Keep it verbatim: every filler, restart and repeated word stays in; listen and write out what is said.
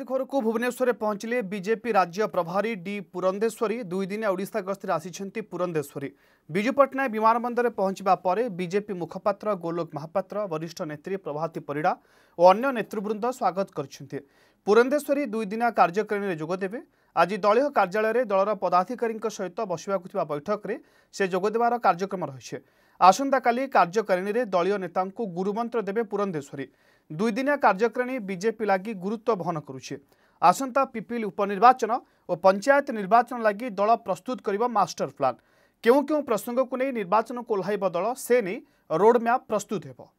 खबर को भुवनेश्वर पहुंचले बीजेपी राज्य प्रभारी डी पुरंदेश्वरी। दुई दिन ओडिशा गस्तर आसीछंती पुरंदेश्वरी। बिजू पटनायक विमानबंदर पहुंचबा परे बीजेपी मुखपात्र गोलोक महापात्र, वरिष्ठ नेत्री प्रभाती परिडा और अन्य नेतृवृंद स्वागत करछंती। पुरंदेश्वरी दुई दिन कार्यक्रम रे जोग देबे। आज दलीय कार्यालय रे दलर पदाधिकारी सहित बसवाकुथिबा बैठक रे से जोग देबार कार्यक्रम रहिछे। आसंता काली कार्यकारिणी रे दलीय नेतांकु गुरुमंत्र देबे पुरंदेश्वरी। दुई दिनिया कार्यकारिणी बीजेपी लागी गुरुत्व बहन करुछे। आसंता पिपिल उपनिर्वाचन और पंचायत निर्वाचन लागी दल प्रस्तुत करिबा मास्टर प्लान। केउ केउ प्रसंग को नै निर्वाचन कोल्हाइबा दल से नै रोड मैप प्रस्तुत हेबो।